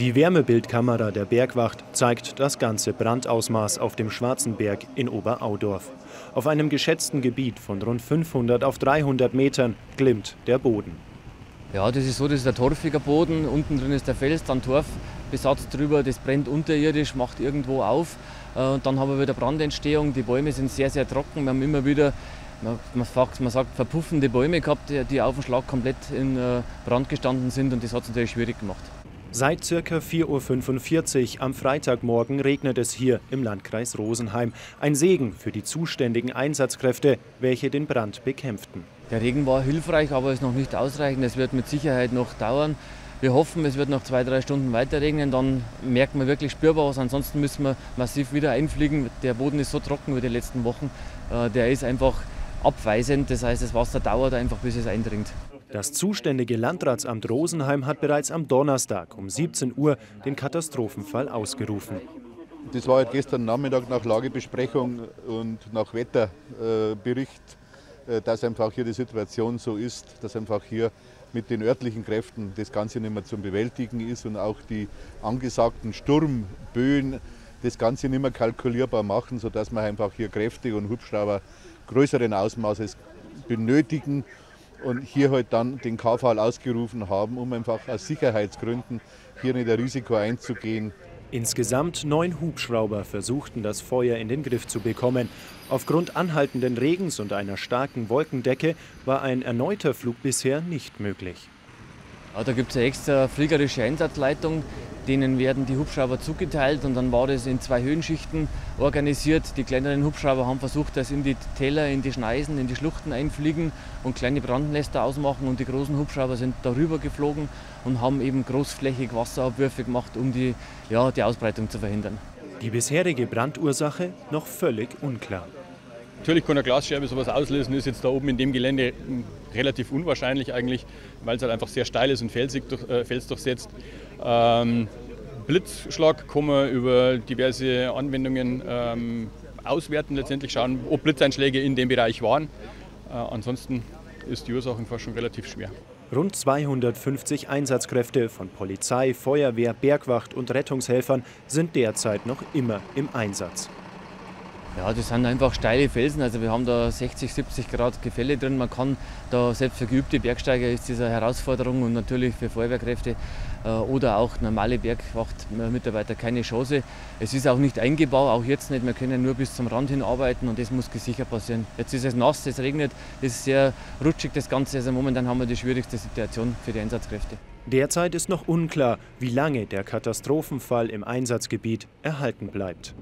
Die Wärmebildkamera der Bergwacht zeigt das ganze Brandausmaß auf dem Schwarzenberg in Oberaudorf. Auf einem geschätzten Gebiet von rund 500 auf 300 Metern glimmt der Boden. Ja, das ist so, das ist der torfiger Boden, unten drin ist der Fels, dann Torfbesatz drüber, das brennt unterirdisch, macht irgendwo auf. Und dann haben wir wieder Brandentstehung, die Bäume sind sehr, sehr trocken, wir haben immer wieder, man sagt, verpuffende Bäume gehabt, die auf den Schlag komplett in Brand gestanden sind, und das hat es natürlich schwierig gemacht. Seit ca. 4:45 Uhr am Freitagmorgen regnet es hier im Landkreis Rosenheim. Ein Segen für die zuständigen Einsatzkräfte, welche den Brand bekämpften. Der Regen war hilfreich, aber ist noch nicht ausreichend. Es wird mit Sicherheit noch dauern. Wir hoffen, es wird noch 2-3 Stunden weiter regnen. Dann merkt man wirklich spürbar was. Ansonsten müssen wir massiv wieder einfliegen. Der Boden ist so trocken wie die letzten Wochen. Der ist einfach abweisend. Das heißt, das Wasser dauert einfach, bis es eindringt. Das zuständige Landratsamt Rosenheim hat bereits am Donnerstag um 17 Uhr den Katastrophenfall ausgerufen. Das war gestern Nachmittag nach Lagebesprechung und nach Wetterbericht, dass einfach hier die Situation so ist, dass einfach hier mit den örtlichen Kräften das Ganze nicht mehr zu bewältigen ist und auch die angesagten Sturmböen das Ganze nicht mehr kalkulierbar machen, sodass man einfach hier Kräfte und Hubschrauber größeren Ausmaßes benötigen. Und hier halt dann den KV ausgerufen haben, um einfach aus Sicherheitsgründen hier nicht ein Risiko einzugehen. Insgesamt 9 Hubschrauber versuchten, das Feuer in den Griff zu bekommen. Aufgrund anhaltenden Regens und einer starken Wolkendecke war ein erneuter Flug bisher nicht möglich. Da gibt es eine extra fliegerische Einsatzleitung, denen werden die Hubschrauber zugeteilt, und dann war das in 2 Höhenschichten organisiert. Die kleineren Hubschrauber haben versucht, dass in die Täler, in die Schneisen, in die Schluchten einfliegen und kleine Brandnester ausmachen, und die großen Hubschrauber sind darüber geflogen und haben eben großflächig Wasserabwürfe gemacht, um die Ausbreitung zu verhindern. Die bisherige Brandursache noch völlig unklar. Natürlich kann eine Glasscherbe sowas auslösen, ist jetzt da oben in dem Gelände relativ unwahrscheinlich eigentlich, weil es halt einfach sehr steil ist und Fels durchsetzt. Blitzschlag kann man über diverse Anwendungen auswerten, letztendlich schauen, ob Blitzeinschläge in dem Bereich waren. Ansonsten ist die Ursachenforschung schon relativ schwer. Rund 250 Einsatzkräfte von Polizei, Feuerwehr, Bergwacht und Rettungshelfern sind derzeit noch immer im Einsatz. Ja, das sind einfach steile Felsen, also wir haben da 60-70 Grad Gefälle drin. Man kann da, selbst für geübte Bergsteiger ist das eine Herausforderung, und natürlich für Feuerwehrkräfte oder auch normale Bergwachtmitarbeiter keine Chance. Es ist auch nicht eingebaut, auch jetzt nicht, wir können nur bis zum Rand hin arbeiten, und das muss gesichert passieren. Jetzt ist es nass, es regnet, es ist sehr rutschig das Ganze, also momentan haben wir die schwierigste Situation für die Einsatzkräfte. Derzeit ist noch unklar, wie lange der Katastrophenfall im Einsatzgebiet erhalten bleibt.